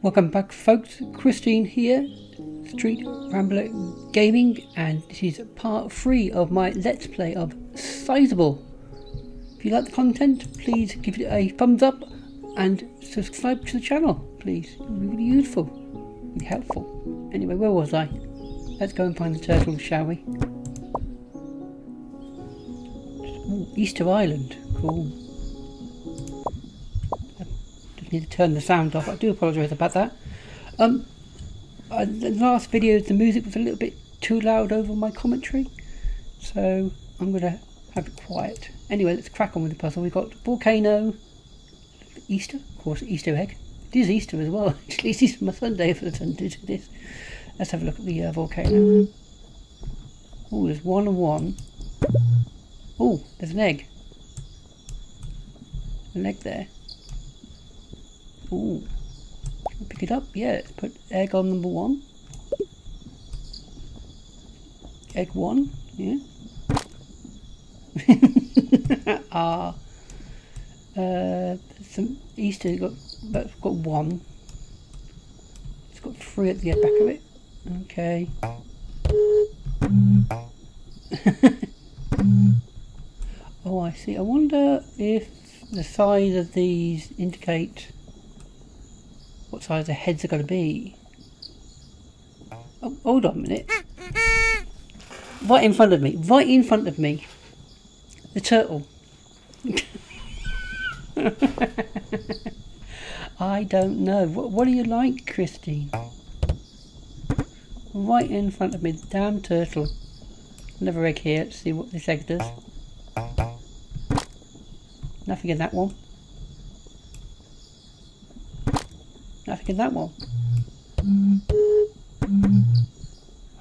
Welcome back, folks. Christine here, Street Rambler Gaming, and this is part 3 of my Let's Play of Sizeable. If you like the content, please give it a thumbs up and subscribe to the channel, please. It would be really useful and helpful. Anyway, where was I? Let's go and find the turtle, shall we? Ooh, Easter Island. Cool. Need to turn the sound off. I do apologise about that. The last video, the music was a little bit too loud over my commentary, so I'm going to have it quiet. Anyway, let's crack on with the puzzle. We've got volcano, Easter, of course, Easter egg. It is Easter as well. Actually, it's Easter Sunday for the Sunday to this. Let's have a look at the volcano. Oh, there's one and one. Oh, there's an egg. An egg there. Ooh, can we pick it up? Yeah, let's put egg on number one. Egg one, yeah. Ah, some Easter, that's got one. It's got three at the back of it. Okay. Oh, I see. I wonder if the size of these indicate what size the heads are going to be. Oh, hold on a minute. Right in front of me. Right in front of me. The turtle. I don't know. What do you like, Christine? Right in front of me. The damn turtle. Another egg here. Let's see what this egg does. Nothing in that one. Nothing in that one.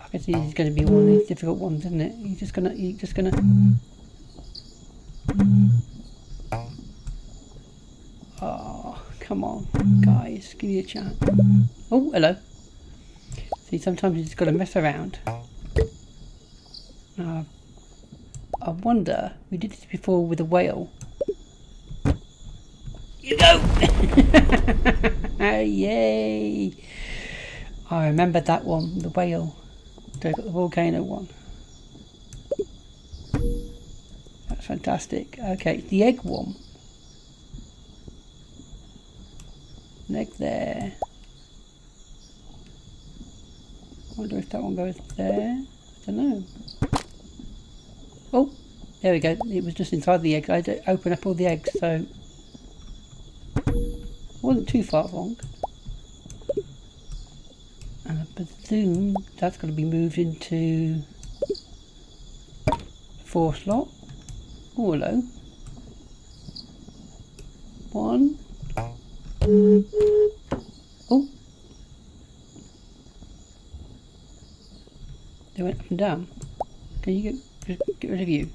I can see this is going to be one of these difficult ones, isn't it? You're just gonna. Oh, come on, guys, give me a chance. Oh, hello. See, sometimes you just got to mess around. I wonder. We did this before with a whale. You go. Yay! I remember that one, the whale. So I've got the volcano one. That's fantastic. Okay, the egg one. An egg there. I wonder if that one goes there. I don't know. Oh, there we go. It was just inside the egg. I had to open up all the eggs, so wasn't too far wrong. And I presume that's going to be moved into the fourth slot. Oh, hello. One. Oh. They went up and down. Can you get rid of you?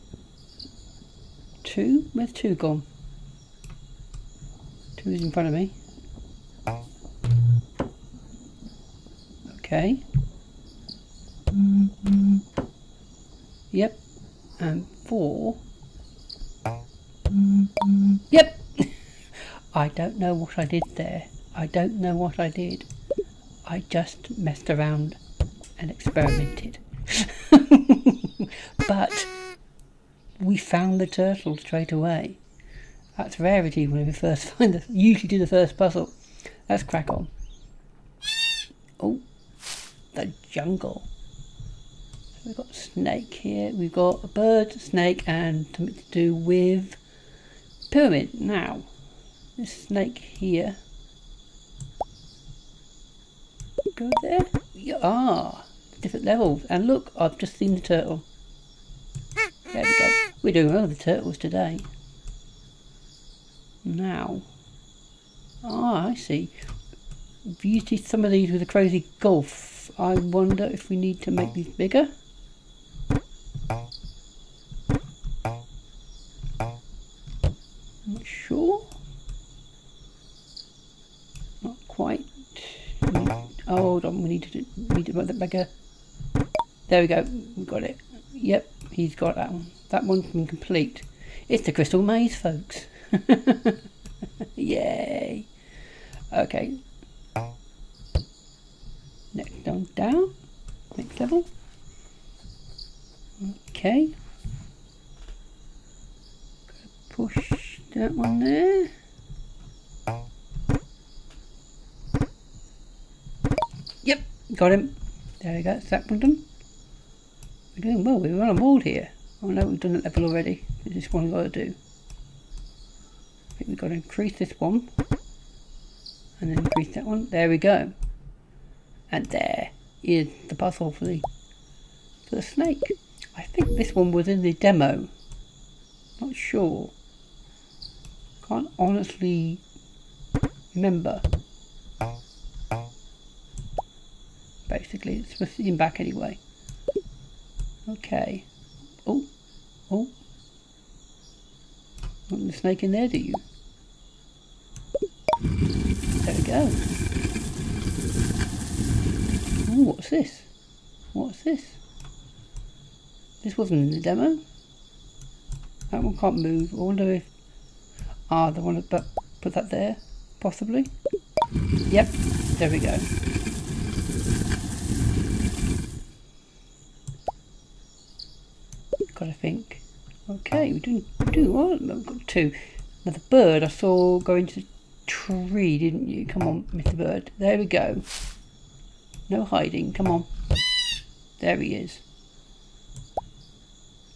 Two? Where's two gone? Two is in front of me. Okay. Yep. And four. Yep. I don't know what I did there. I don't know what I did. I just messed around and experimented. But we found the turtle straight away. That's rarity when we first find the. Usually do the first puzzle. Let's crack on. Oh. The jungle. So we've got a snake here, we've got a bird, snake, and something to do with pyramid. Now, this snake here. Go there. Ah, different levels. And look, I've just seen the turtle. There we go. We're doing well with the turtles today. Now, ah, I see. We've used some of these with a crazy golf. I wonder if we need to make these bigger. I'm not sure. Not quite. Oh, hold on, we need to make that bigger. There we go. We got it. Yep, he's got that one. That one's been complete. It's the Crystal Maze, folks. Yay. Okay. going down, next level. Okay, push that one there. Yep, got him. There we go, second done. We're doing well, we're on a wall here. Oh no, we've done that level already. There's this one we've got to do. I think we've got to increase this one. And then increase that one. There we go. And there is the puzzle for the snake. I think this one was in the demo. Not sure. Can't honestly remember. Basically, it's supposed to be back anyway. Okay. Oh, oh. Want the snake in there, do you? There we go. Oh, what's this? What's this? This wasn't in the demo. That one can't move. I wonder if... Ah, the one that put that there, possibly. Yep, there we go. I think. Okay, we're doing two, aren't we? We've got two. Now the bird I saw go into the tree, didn't you? Come on, Mr. Bird. There we go. No hiding, come on. There he is.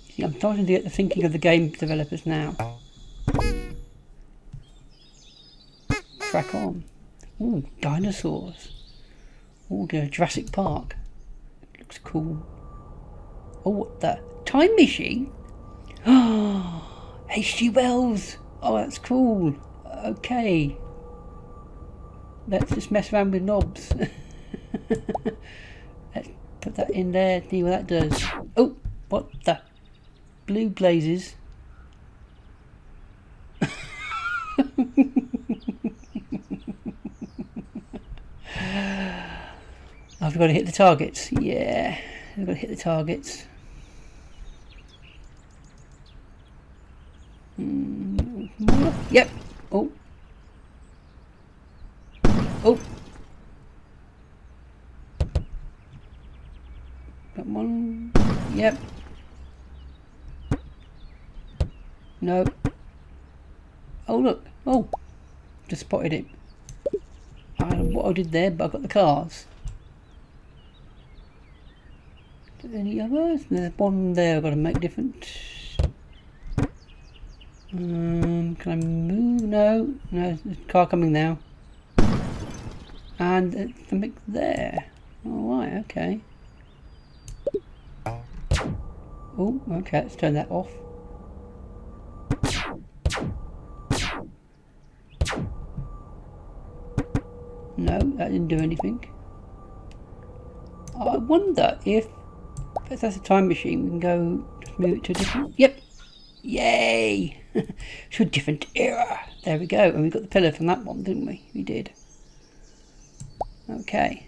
You see, I'm starting to get the thinking of the game developers now. Crack on. Ooh, dinosaurs. Ooh, Jurassic Park. Looks cool. Oh, what the? Time machine? Oh, H.G. Wells. Oh, that's cool. Okay. Let's just mess around with knobs. Let's put that in there, see what that does. Oh, what the? Blue blazes. I've got to hit the targets. Yeah, I've got to hit the targets. Yep. Oh. Oh. That one. Yep. No. Oh look. Oh. Just spotted it. I don't know what I did there, but I got the cars. Any others? There's one there I've got to make different. Can I move? No, no, there's a car coming now. And it's the mix there. Alright, okay. Oh, okay, let's turn that off. No, that didn't do anything. I wonder if that's a time machine, we can go, just move it to a different. Yep! Yay! To a different era. There we go. And we got the pillar from that one, didn't we? We did. Okay.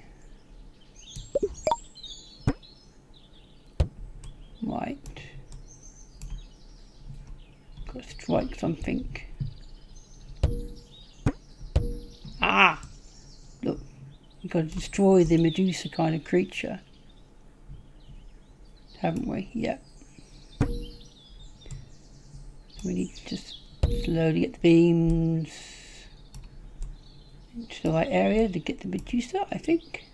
Right. Got to strike something. Ah! Look. We've got to destroy the Medusa kind of creature. Haven't we? Yep. We need to just slowly get the beams into the right area to get the Medusa, I think.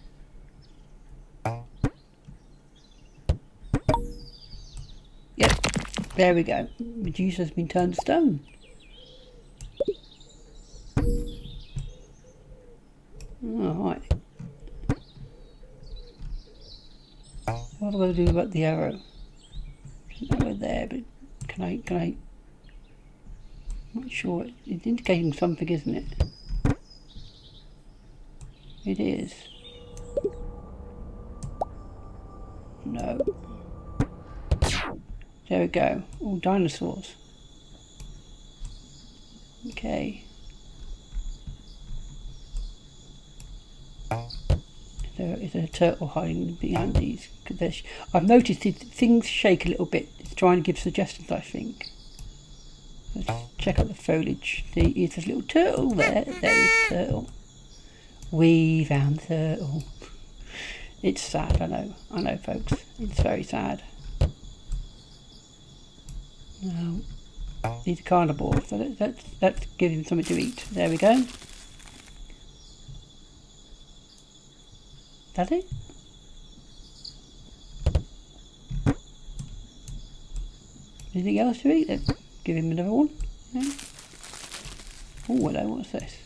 Yep, there we go. Medusa's been turned to stone. Alright. What do I do about the arrow? There's an arrow there, but can I... Not sure, it's indicating something, isn't it? It is. No. There we go, all dinosaurs. Okay. There is a turtle hiding behind these. I've noticed things shake a little bit. It's trying to give suggestions, I think. Let's check out the foliage. There is this little turtle there. There is the turtle. We found the turtle. It's sad, I know folks, it's very sad. Now, he's carnivore, so let's give him something to eat. There we go. That it? Anything else to eat? Let's give him another one. Yeah. Oh, hello, what's this?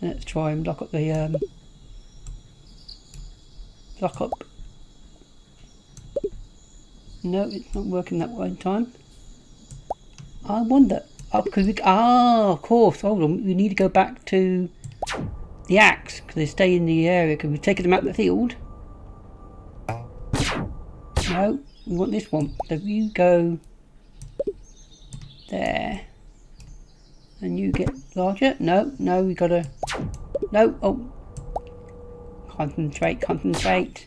Let's try and block up the, block up. No, it's not working that way in time. I wonder, oh, because we, ah, of course, hold on, we need to go back to the axe, because they stay in the area, because we've taken them out of the field. No, we want this one, so you go there. And you get larger? No, no, we gotta... No, oh! Concentrate, concentrate!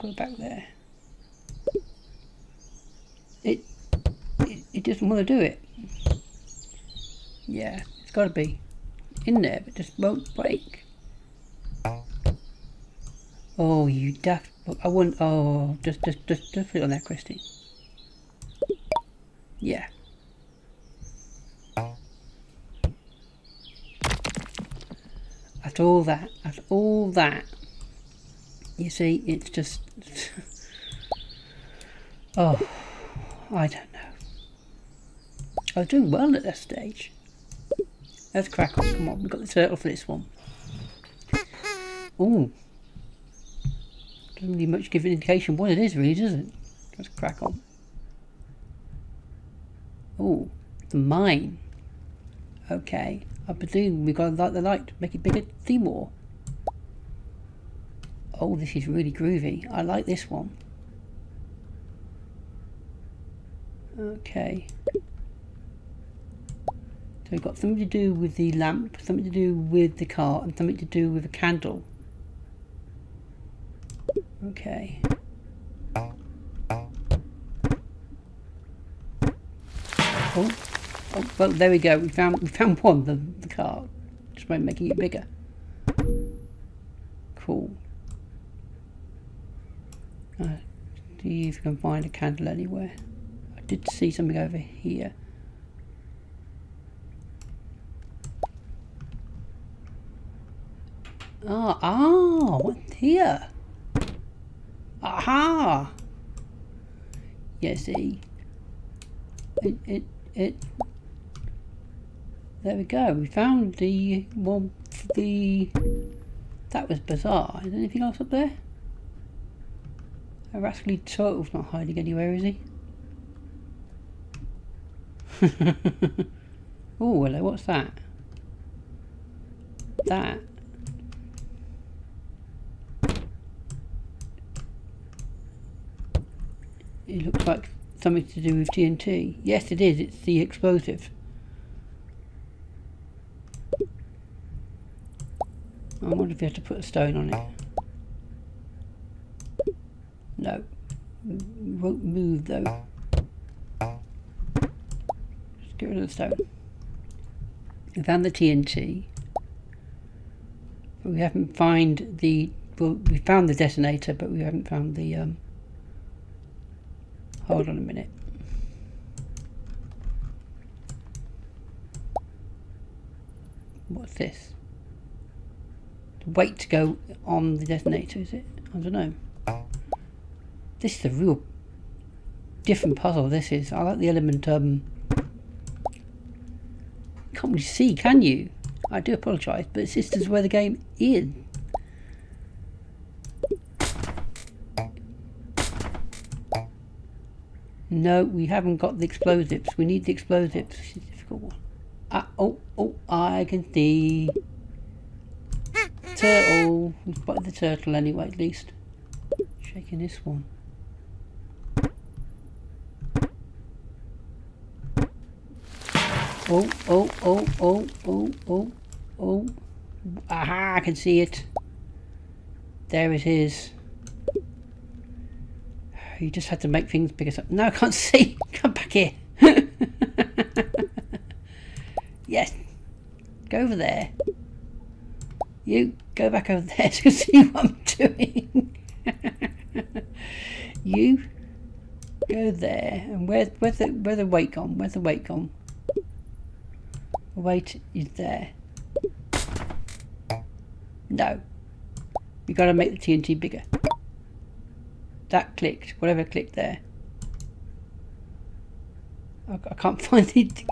Go back there. It doesn't want to do it. Yeah, it's gotta be in there, but just won't break. Oh, you daft... I wouldn't... Oh, just put it on there, Christy. Yeah. That's all that. That's all that. You see, it's just... oh, I don't know. I was doing well at that stage. Let's crack on. Come on, we've got the turtle for this one. Ooh. Doesn't really much give an indication what it is, really, does it? Let's crack on. Oh, the mine. Okay, I presume we've got to light the light to make it bigger, see more. Oh, this is really groovy. I like this one. Okay. So we've got something to do with the lamp, something to do with the car, and something to do with a candle. Okay. Oh, oh, well, there we go. We found one, the car. Just by making it bigger. Cool. See if we can find a candle anywhere. I did see something over here. Ah, ah, what's here? Aha! Yeah, see? There we go, we found the one, the, that was bizarre. Is there anything else up there? A rascally turtle's not hiding anywhere, is he? Oh, hello, what's that? That. It looks like something to do with TNT. Yes, it is. It's the explosive. I wonder if you have to put a stone on it. No. It won't move though. Just get rid of the stone. We found the TNT. But we haven't found the... Well, we found the detonator, but we haven't found the... Hold on a minute. What's this? The weight to go on the detonator, is it? I don't know. This is a real different puzzle, this is. I like the element, can't really see, can you? I do apologise, but this is where the game is. No, we haven't got the explosives. We need the explosives. This is a difficult one. Oh, oh, I can see. Turtle. We've spotted the turtle anyway, at least. Shaking this one. Oh, oh, oh, oh, oh, oh, oh. Aha, I can see it. There it is. You just had to make things bigger. No, I can't see. Come back here. Go over there. You go back over there to see what I'm doing. You go there. And where's the weight gone? Where's the weight gone? The weight is there. No. You gotta make the TNT bigger. That clicked. Whatever clicked there. I can't find it.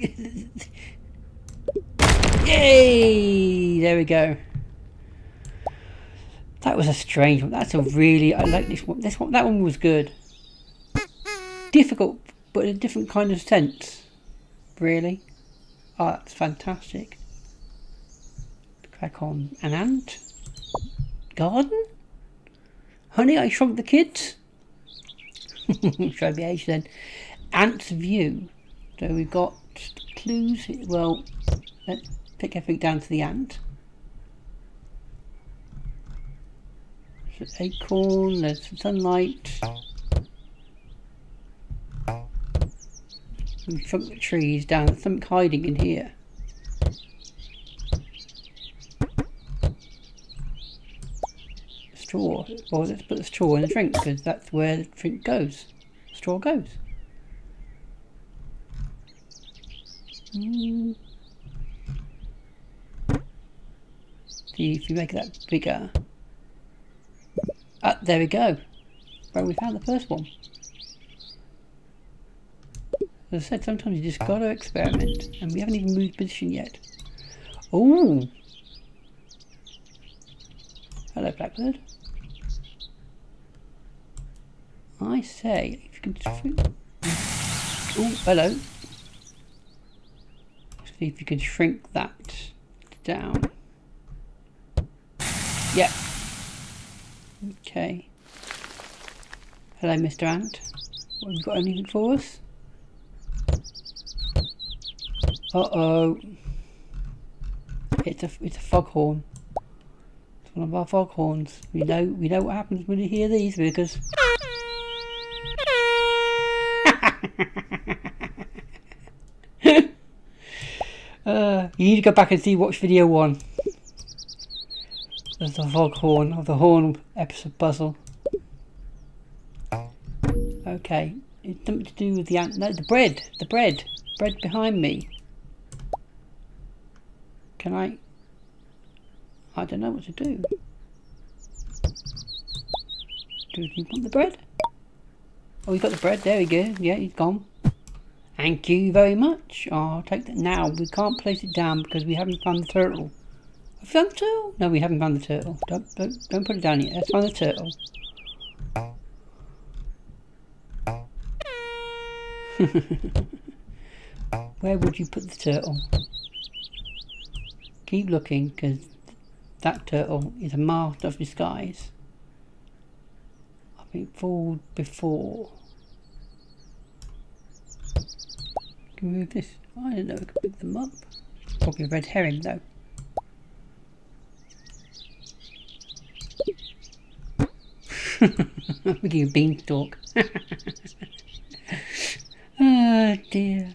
Yay! There we go. That was a strange one. That's a really... I like this one. This one, that one was good. Difficult, but in a different kind of sense. Really. Oh, that's fantastic. Crack on. An ant? Garden? Honey, I Shrunk the Kids? Show me age then. Ant's view. So we've got clues. Well, let's pick everything down to the ant. So acorn, there's some sunlight. Some trunk trees down. There's something hiding in here. Straw. Well, let's put the straw in the drink because that's where the drink goes. Straw goes. See if you make that bigger. Ah, there we go. Well, we found the first one. As I said, sometimes you just gotta experiment, and we haven't even moved position yet. Oh, hello, Blackbird. I say, if you can shrink. Oh, hello. See if you can shrink that down. Yep. Okay. Hello, Mr. Ant. What, have you got anything for us? Uh-oh. It's a foghorn. It's one of our foghorns. We know what happens when you hear these because you need to go back and see watch video 1. There's the foghorn of the horn episode puzzle. Okay, it's something to do with the ant. No, the bread behind me. Can I don't know what to do. Do you want the bread? Oh, we got the bread. There we go. Yeah, he's gone. Thank you very much. I'll take that now. We can't place it down because we haven't found the turtle. Have we found the turtle? No, we haven't found the turtle. Don't put it down yet. Let's find the turtle. Where would you put the turtle? Keep looking because that turtle is a master of disguise. I've been fooled before. Can we move this? I don't know, we can pick them up. Probably a red herring though. I'm thinking of beanstalk. Oh dear.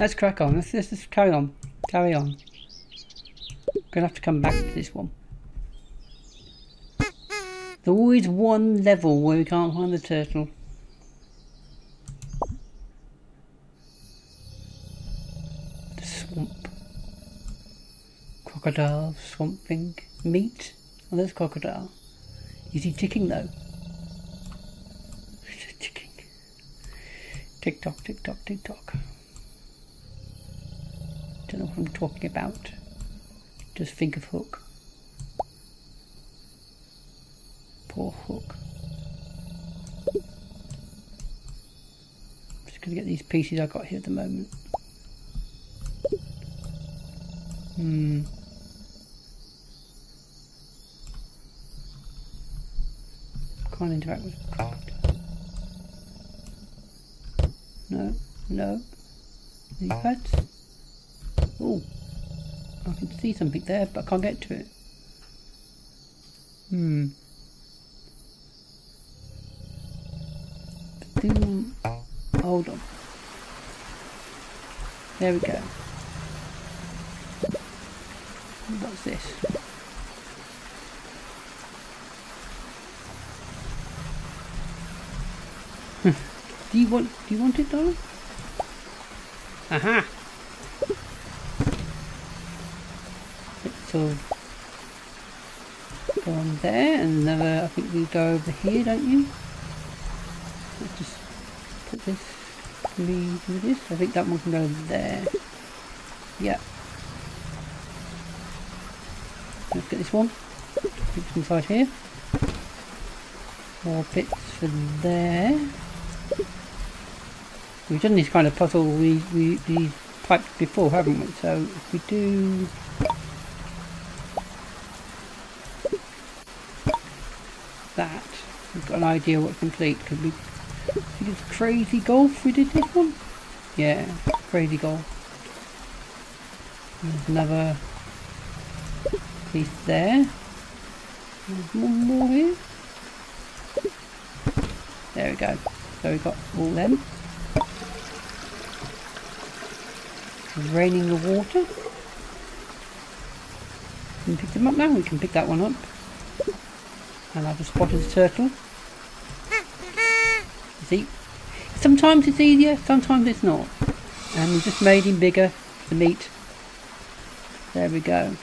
Let's crack on. Let's just carry on. Carry on. Gonna have to come back to this one. There's always one level where we can't find the turtle. The swamp. Crocodile, swamp thing. Meat. Oh, there's crocodile. Is he ticking though? Ticking. Tick tock, tick tock, tick tock. Don't know what I'm talking about. Just think of Hook. Poor Hook. I'm just going to get these pieces I've got here at the moment. Can't interact with the crowd. No. Any pads? Oh, I can see something there, but I can't get to it. Hold on. There we go. What's this? Do you want it though? Aha! It's all gone there, and another, I think we go over here, don't you? Let's just put this, leave this, I think that one can go there. Yep. Let's get this one, it's inside here. More bits for there. We've done this kind of puzzle, these types before, haven't we? So if we do... that, we've got an idea what to complete. Could we... see this crazy golf we did this one? Yeah, crazy golf. There's another piece there. There's one more here. There we go. So we've got all them. Draining the water. Can we pick them up now? We can pick that one up. And I've just spotted the turtle. See? Sometimes it's easier, sometimes it's not. And we just made him bigger for the meat. There we go.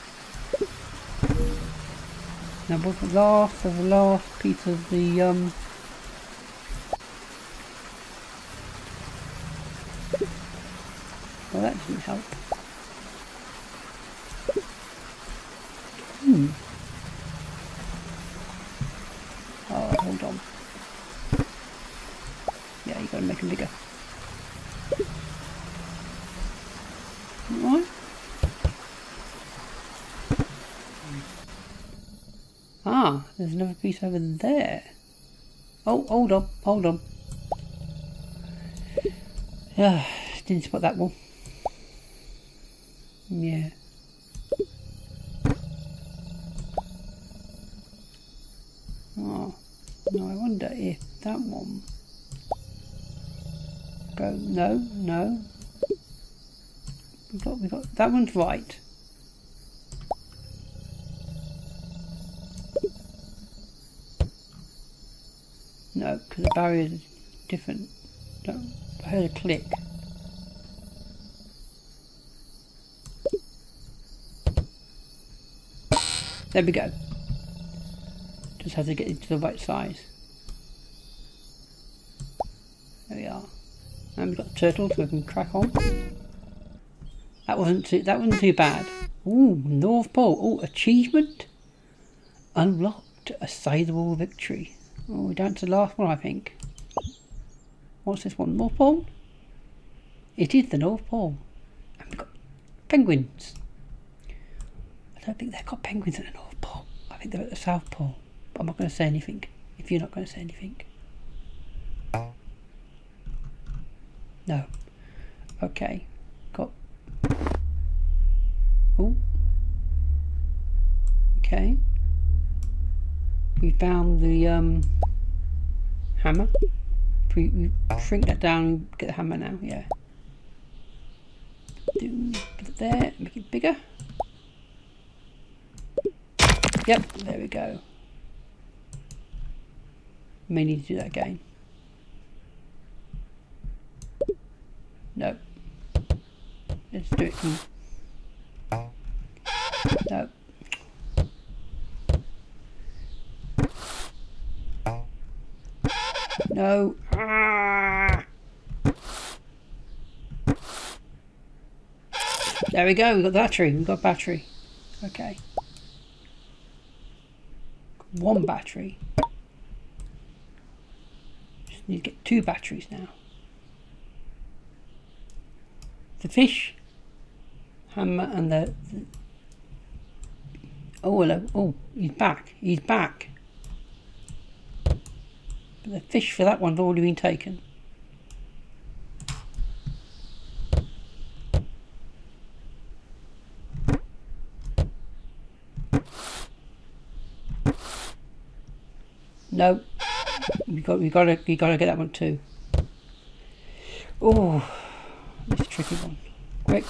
Now what's the last piece of the well, that didn't help. Oh, hold on. Yeah, you gotta make them bigger. Right. Ah, there's another piece over there. Oh, hold on, hold on. Yeah, didn't spot that one. Yeah. Oh, no, I wonder if that one... go, no, no. We got, that one's right. No, because the barrier's different. No, I heard a click. There we go. Just have to get into the right size. There we are. And we've got the turtle, so we can crack on. That wasn't too bad. Ooh, North Pole. Ooh, achievement unlocked. A sizeable victory. Oh, we're down to the last one, I think. What's this one? North Pole? It is the North Pole. And we've got penguins. I don't think they've got penguins at the North Pole. I think they're at the South Pole. But I'm not going to say anything if you're not going to say anything. No. Okay. Got. Oh. Okay. We found the hammer. If we shrink that down and get the hammer now. Yeah. Put it there. Make it bigger. Yep, there we go. May need to do that again. No. Let's do it. No. No. Ah! There we go. We got the battery. We got battery. Okay. One battery. Just need to get two batteries now. The fish, hammer, and the... oh, hello. Oh, he's back. He's back. But the fish for that one's already been taken. No, we gotta get that one too. Oh, this tricky one. Quick,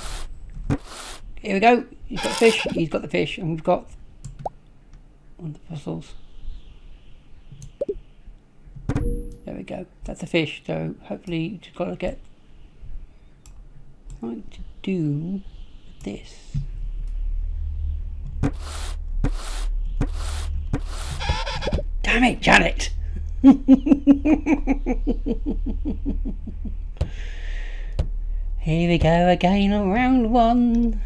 Here we go. He's got fish. He's got the fish, and we've got one of the puzzles. There we go. That's a fish. So hopefully, you just gotta get something to do with this. Damn it, Janet! Here we go again on round one.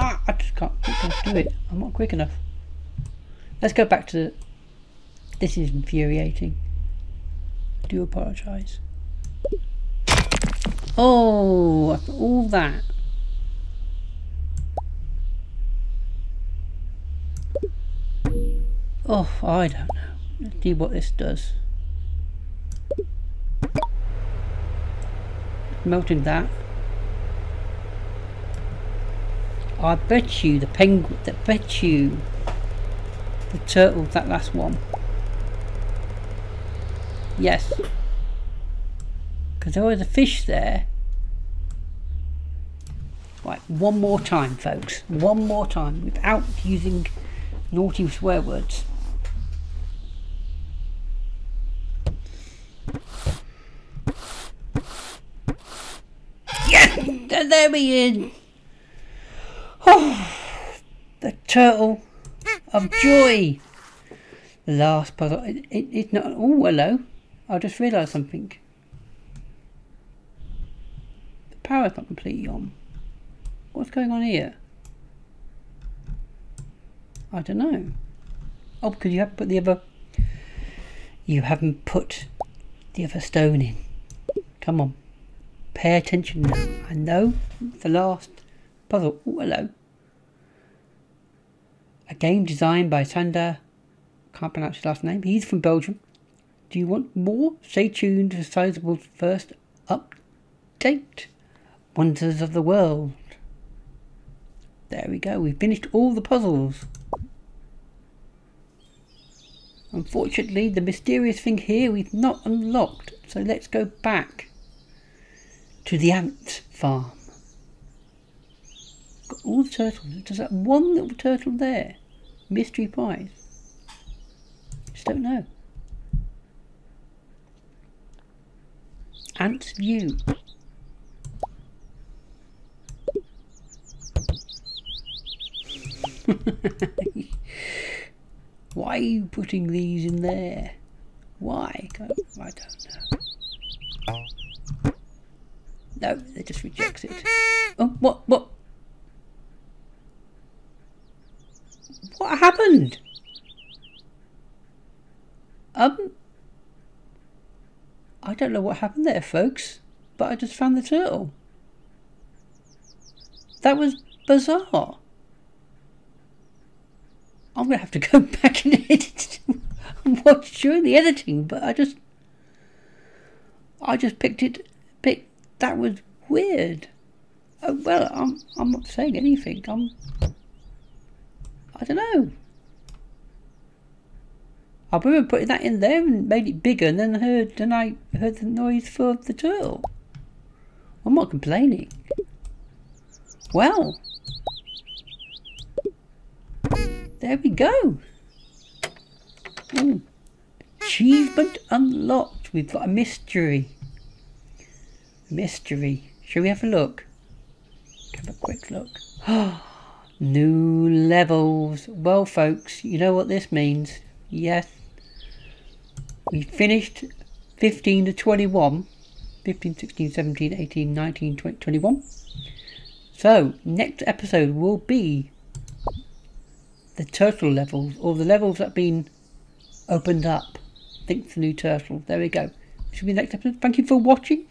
Ah, I just can't do it. I'm not quick enough. Let's go back to the... This is infuriating. I do apologise. Oh, after all that. Oh, I don't know. Let's see what this does. Melting that. I bet you the penguin. I bet you the turtle. That last one. Yes. Because there was a fish there. Right, one more time, folks. One more time without using naughty swear words. There we in. Oh, the turtle of joy. The last puzzle. It's not. Oh, hello. I just realised something. The power's not completely on. What's going on here? I don't know. Oh, because you haven't put the other. You haven't put the other stone in. Come on. Pay attention now. I know the last puzzle. Oh, hello. A game designed by Sander. Can't pronounce his last name. He's from Belgium. Do you want more? Stay tuned to Sizeable's first update. Wonders of the World. There we go. We've finished all the puzzles. Unfortunately, the mysterious thing here we've not unlocked. So let's go back to the ant farm. Got all the turtles. Does that one little turtle there? Mystery prize. Just don't know. Ant view. Why are you putting these in there? Why? I don't know. No, it just rejects it. Oh, what? What happened? I don't know what happened there, folks, but I just found the turtle. That was bizarre. I'm going to have to go back and edit and watch during the editing, but I just picked it. That was weird. Oh, well, I'm not saying anything. I don't know. I remember putting that in there and made it bigger, and then I heard the noise for the turtle. I'm not complaining. Well, there we go. Ooh. Achievement unlocked. We've got a mystery. Mystery. Shall we have a look? Have a quick look. New levels. Well, folks, you know what this means. Yes. We finished 15 to 21. 15, 16, 17, 18, 19, 20, 21. So, next episode will be the turtle levels, or the levels that have been opened up. I think the new turtle. There we go. This will be the next episode. Thank you for watching.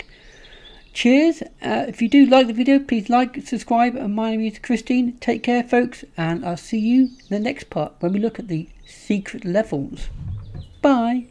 Cheers. If you do like the video, please like, subscribe, and my name is Christine. Take care, folks, and I'll see you in the next part when we look at the secret levels. Bye.